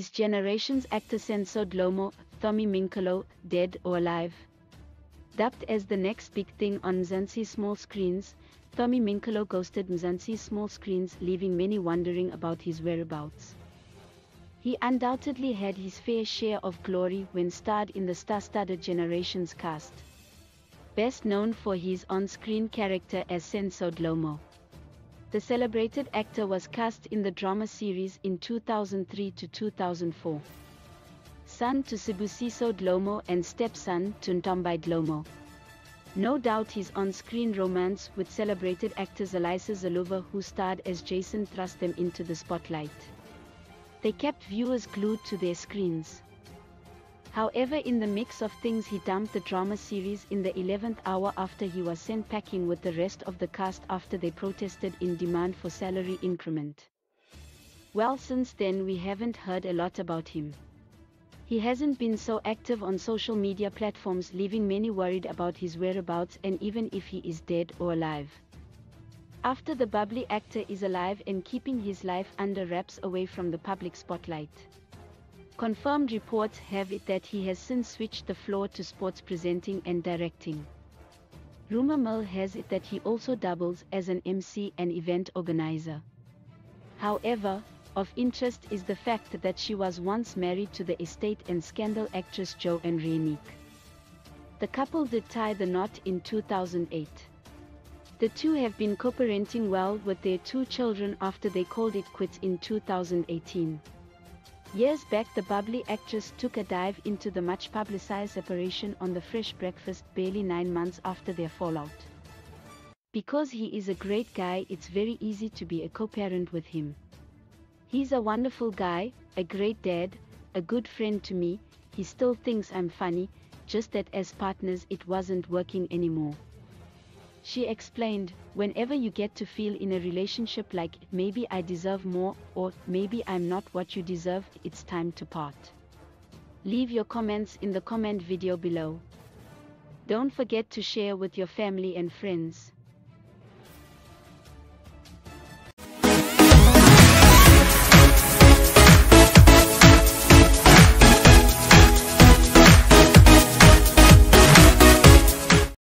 Is Generations actor Senzo Dhlomo, Thami Mngqolo, dead or alive? Dubbed as the next big thing on Mzansi small screens, Thami Mngqolo ghosted Mzansi small screens, leaving many wondering about his whereabouts. He undoubtedly had his fair share of glory when starred in the star-studded Generations cast, best known for his on-screen character as Senzo Dhlomo. The celebrated actor was cast in the drama series in 2003 to 2004. Son to Sibusiso Dhlomo and stepson to Ntombi Dhlomo. No doubt his on-screen romance with celebrated actors Eliza Zalova, who starred as Jason, thrust them into the spotlight. They kept viewers glued to their screens. However, in the mix of things, he dumped the drama series in the 11th hour after he was sent packing with the rest of the cast after they protested in demand for salary increment. Well, since then we haven't heard a lot about him. He hasn't been so active on social media platforms, leaving many worried about his whereabouts and even if he is dead or alive. After the bubbly actor is alive and keeping his life under wraps away from the public spotlight. Confirmed reports have it that he has since switched the floor to sports presenting and directing. Rumor mill has it that he also doubles as an MC and event organizer. However, of interest is the fact that she was once married to the estate and scandal actress Joanne Rienique. The couple did tie the knot in 2008. The two have been co-parenting well with their two children after they called it quits in 2018. Years back, the bubbly actress took a dive into the much-publicized separation on The Fresh Breakfast barely 9 months after their fallout. Because he is a great guy, it's very easy to be a co-parent with him. He's a wonderful guy, a great dad, a good friend to me. He still thinks I'm funny, just that as partners it wasn't working anymore. She explained, "Whenever you get to feel in a relationship like, maybe I deserve more, or maybe I'm not what you deserve, it's time to part." Leave your comments in the comment video below. Don't forget to share with your family and friends.